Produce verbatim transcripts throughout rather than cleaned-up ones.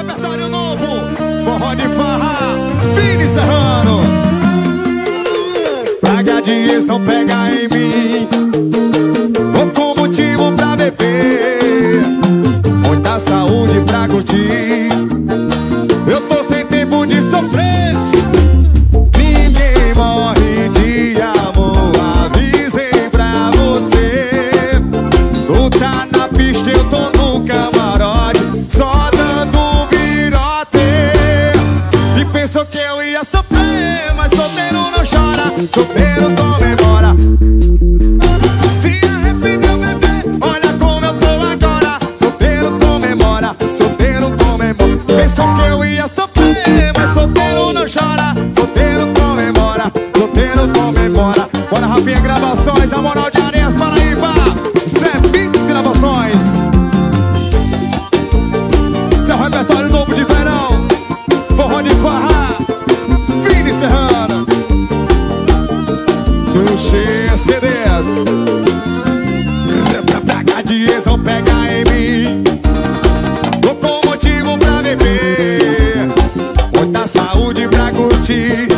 Repertório novo, forró de farra, Vinicius Rano. Praga de ição pega em mim, vou com motivo pra beber, muita saúde pra curtir. Eu tô sem tempo de sofrer. Ninguém morre de amor, avisem pra você. Tu tá na pista, eu tô no camarote, só dando virote. E pensou que eu ia sofrer, mas solteiro não chora, solteiro só memora. Se arrependeu, bebê, olha como eu tô agora. Solteiro comemora, solteiro comemora. Pensou que eu ia sofrer, mas solteiro não chora, solteiro comemora, solteiro comemora. Bora, Rafinha Gravações, a moral de Areias Paraíba, Zé Pix Gravações. Seu repertório novo de verão, forró de farra, Vini Serrano. No G C D S não pega em mim, tô com motivo pra beber, muita saúde pra curtir.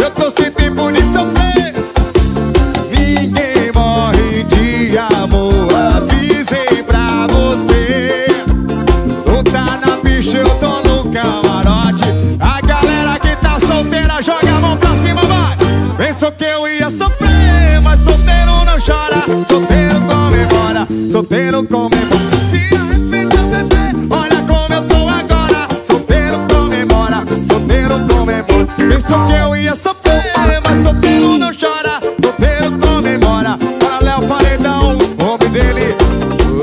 Eu tô sem tempo de sofrer. Ninguém morre de amor, avisei pra você. Tu tá na pista, eu tô no camarote. A galera que tá solteira joga a mão pra cima, vai. Pensou que eu ia sofrer, mas solteiro não chora, solteiro comemora, solteiro comemora. Se arrependeu, bebê, olha como eu tô agora. Solteiro comemora, solteiro comemora. Pensou que eu ia sofrer, mas solteiro não chora, solteiro comemora. Para Léo Paredão, o nome dele,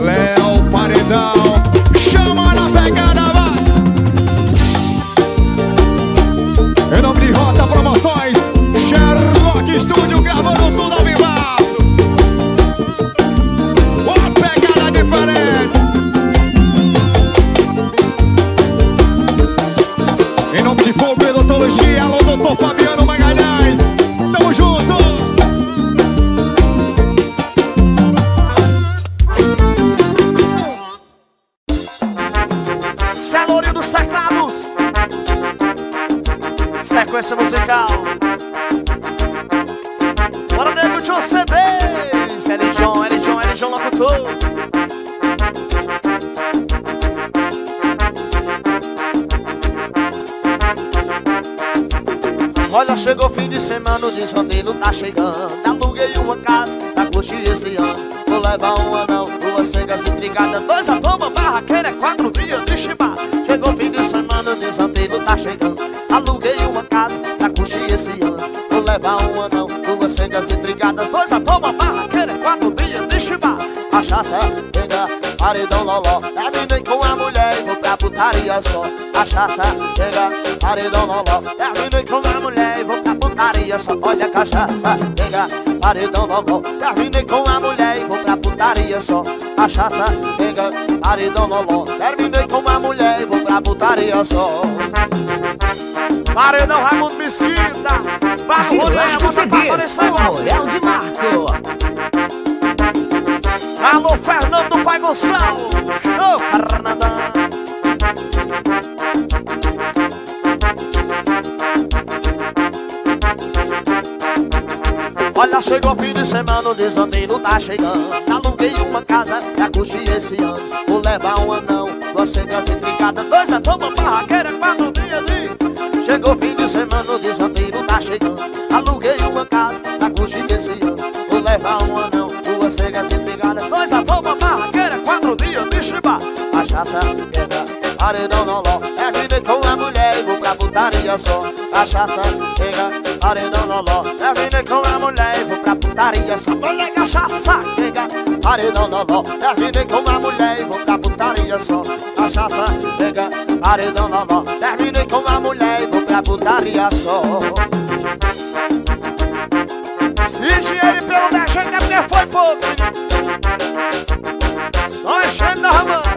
Léo Paredão. Chama na pegada, vai. Em nome de Rota Promoções, Sherlock Estúdio gravando tudo ao vivo. Alô, doutor Fabiano Magalhães, tamo junto. Calorio dos teclados, sequência musical. Bora, nego de um C D. L. John, L. John, L. John, locutor. Olha, chegou o fim de semana, o desvaneiro tá chegando. Aluguei uma casa, tá curtindo esse ano. Vou levar um anão, duas cegas intrigadas, dois a bomba, barraqueira, quatro dias de chibata. Chegou o fim de semana, o desvaneiro tá chegando. Aluguei uma casa, tá curtindo esse ano. Vou levar um anão, duas cegas intrigadas, dois a bomba, barraqueira, quatro dias de chibata. Cachaça, pega, paredão, loló. Bebe nem com a mulher e vou pra putaria só. Cachaça, pega, paredão, loló. Bebe nem com a mulher e vou pra putaria só. Olha, cachaça, pega, paredão, loló. Bebe nem com a mulher e vou pra putaria só. Cachaça, pega, paredão, loló. Bebe nem com a mulher e vou pra putaria só. Paredão, Raimundo Mesquita. Para o rolê, a boca pra fora esse negócio. Olhão de Marco. Alô, Fernando, pai Gonçalo. Ô, Fernando. Olha, chegou o fim de semana, o desaneiro tá chegando. Aluguei uma casa, já curti esse ano. Vou levar um anão, duas cenas intricadas, dois é bomba, barraqueira, quatro dias de... Chegou o fim de semana, o desaneiro tá chegando. Aluguei uma casa, já curti esse ano. Vou levar um anão, cegas intrigadas, dois a bomba, barraqueira, quatro dias de chibata. Cachaça, pega, paredão, loló. É vida com a mulher e vou pra putaria só. Cachaça, pega, paredão, loló. É vida com a mulher e vou pra putaria só. Olha, cachaça, pega, paredão, loló. É vida com a mulher e vou pra putaria só. Cachaça, pega, paredão, loló. É vida com a mulher e vou pra putaria só. E dinheiro pelo da gente é porque foi pobre. Só enchendo da ramada.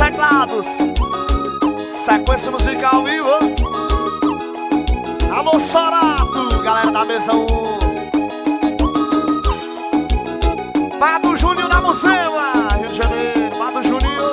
teclados. Sequência musical ao vivo. Alô, Sorato, galera da mesa um. Pado Júnior da Mucema, Rio de Janeiro, Pado Júnior.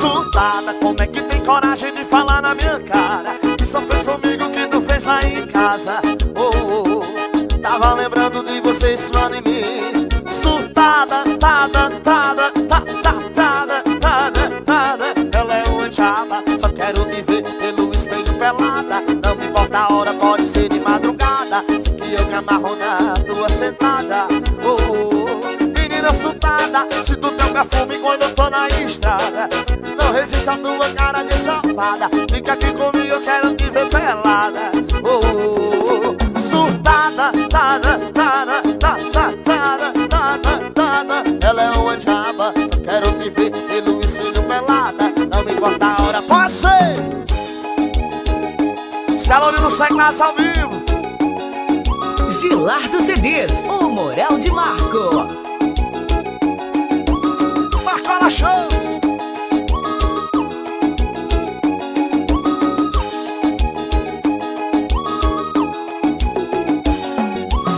Surtada, como é que tem coragem de falar na minha cara? Que só fez comigo que tu fez lá em casa. Oh, oh, tava lembrando de vocês, mano, em mim. Surtada, tada, tada, tada, tada, tada, tada, tada. Ela é uma chata, só quero te ver pelo espelho pelada. Não me importa a hora, pode ser de madrugada. Sei que eu me amarro na tua sentada. Oh, oh, menina surtada, se tu tem um perfume quando eu tô na estrada. Não resista a tua cara de safada. Fica aqui comigo, eu quero te ver pelada. Oh, oh, oh. Surtada, tada, tada, tada, tada, tada. Ela é uma diaba, quero te ver pelo espelho pelada. Não me importa a hora, pode ser. Salone no Seglas ao vivo. Gilar dos C Ds, o moral de Marco. Marco Alachão.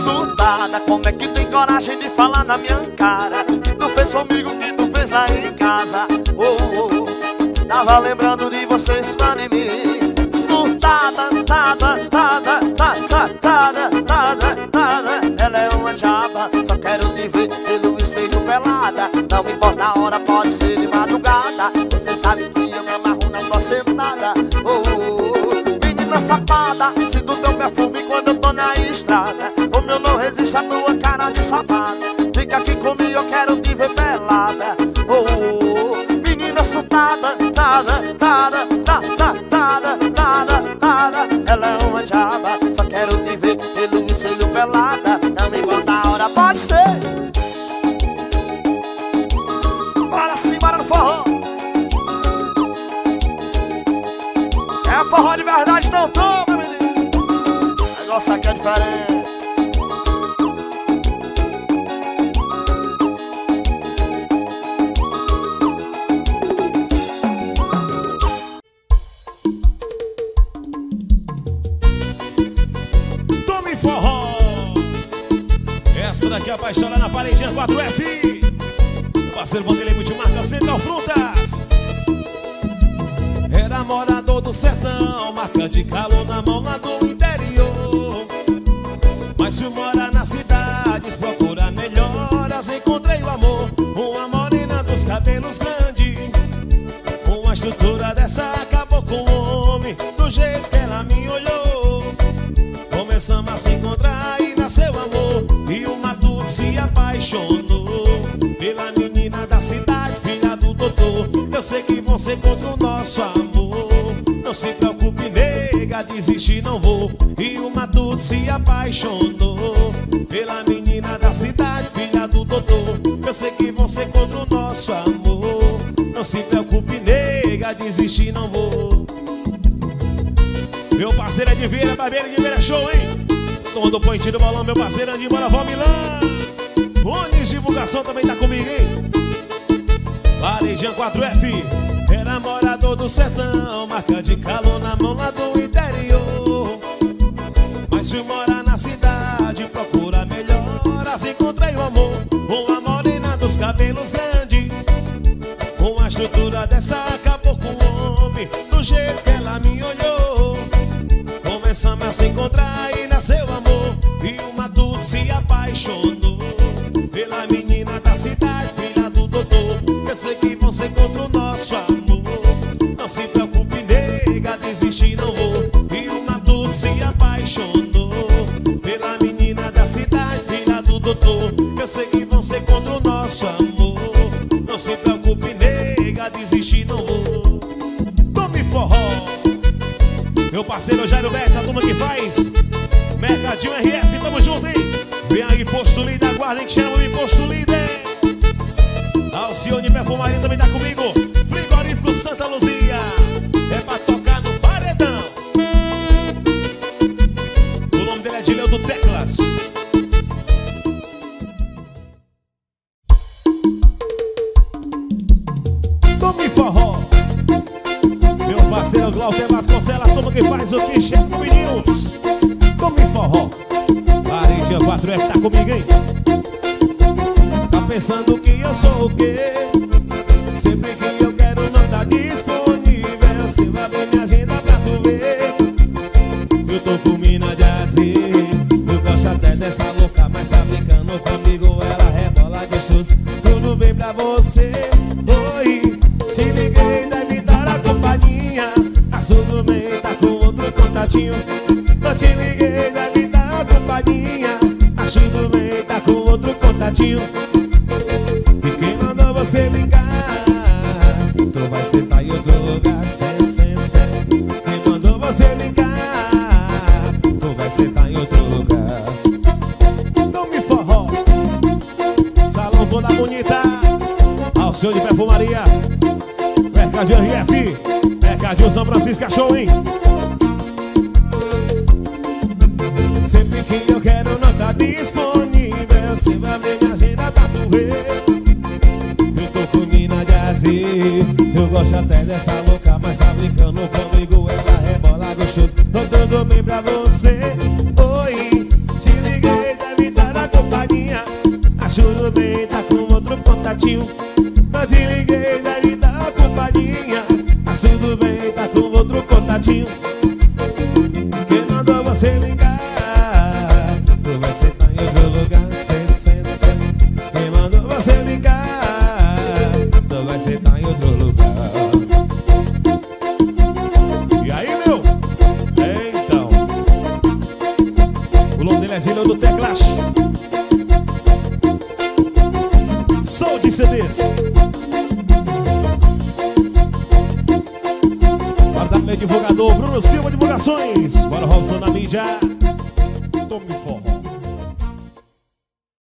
Surtada, como é que tem coragem de falar na minha cara? Fez comigo que tu fez lá em casa. Oh, oh, tava lembrando de vocês, mano, em mim. Surtada, tada, tada, tada, tada, tada, tada. Ela é uma chapa, só quero te ver pelo espelho pelada. Não me importa a hora, pode ser de madrugada. Você sabe que eu me amarro na tua sentada. Oh, oh, oh. Menina safada, se do teu perfume quando eu tô na estrada. Como eu não resisto à tua cara de safada. Fica aqui comigo, eu quero te ver pelada. Oh, oh, oh. Menina surtada, tada, tada, tada, tada, tada, tada. Ela é uma diaba, só quero te ver pelo espelho pelada. Não me importa a hora, pode ser. Bora sim, bora no forró. É forró de verdade, não toma, menino. O negócio aqui é diferente. Daqui apaixona na paredinha quatro F. O parceiro Vanderlei de Marcos Central Frutas. Era morador do sertão, marca de calor na mão lá do interior. Mas fui morar na cidade, procurar melhoras. Encontrei o amor, uma morena dos cabelos grande. Uma estrutura dessa acabou com o homem, do jeito que ela me olhou. Começamos a se encontrar e nasceu amor. E o Matu se apaixonou pela menina da cidade, filha do doutor. Eu sei que vão ser contra o nosso amor. Não se preocupe, nega, desistir não vou. E o Matu se apaixonou pela menina da cidade, filha do doutor. Eu sei que vão ser contra o nosso amor. Não se preocupe, nega, desistir não vou. Meu parceiro é de Vira, barbeiro de Vira, show, hein? Tomando o point do balão, meu parceiro, Andi, bora, vó Milão. Bones divulgação também tá comigo, hein? Varejão quatro F. Era morador do sertão, marca de calor na mão lá do interior. Mas fui morar na cidade, procura melhoras. Encontrei o amor, uma morena dos cabelos grande. Com a estrutura dessa acabou com o homem, do jeito que ela me olhou. Começamos a se encontrar e nasceu amor. E o Matuto se apaixonou pela menina da cidade, filha do doutor. Eu sei que vão ser contra o nosso amor. Não se preocupe, nega, desistir não vou. E o Matuto se apaixonou pela menina da cidade, filha do doutor. Eu sei que vão ser contra o nosso amor. Não se preocupe, nega, desistir não vou. Tommy Fohoh. Meu parceiro Jairo Bessa, a turma que faz Mercadinho R F, tamo junto, hein? Vem aí, posto líder, aguardem que chama o posto líder. Alcione Perfumarinho também tá comigo. Frigorífico Santa Luzia. É pra tocar no paredão. O nome dele é Dileu do Teclas. mais o que chega com Minions, Tommy Fohoh. Vareja quatro é que tá comigo, hein? Tá pensando que eu sou o quê? Sempre que eu quero não tá disponível. Você vai ver minha agenda pra tu ver. Eu tô com mina de azir. Eu gosto até dessa louca, mas tá brincando comigo. Ela rebola gostoso, tudo bem pra você. Oi, te liguei, deve dar a companhia. Tá tudo bem, tá com outro contatinho. Não te liguei, deve dar a companhia. Tá tudo bem, tá com outro contatinho. E quem mandou você brincar? Tu vai sentar em outro lugar, cê, cê, cê. Quem mandou você brincar? Tu vai sentar em outro lugar. Tommy Fohoh, salão toda bonita, Alcione Perfumaria, Mercadinho R F, Mercadinho São Francisco, achou, hein? Sempre que eu quero não tá disponível. Você vai ver minha agenda pra tu ver. Eu tô com mina de azir. Eu gosto até dessa louca, mas tá brincando comigo. Ela rebola gostoso, tô dando bem pra você. Oi, te liguei, deve dar a companhia. Ajudo bem, tá com outro contatinho. Não te liguei, deve dar a companhia. Ajudo bem, tá com outro contatinho. Quem mandou você ligar? Tu vai sentar em outro lugar, senta, senta, senta. Quem mandou você ligar? Tu vai sentar em outro lugar. E aí, meu? É, então. O nome dele é Gino do Teclash. Sou de C Ds. Guarda meu divulgador Bruno Silva Divulgações. Bora Robson na mídia. Tommy Fohoh.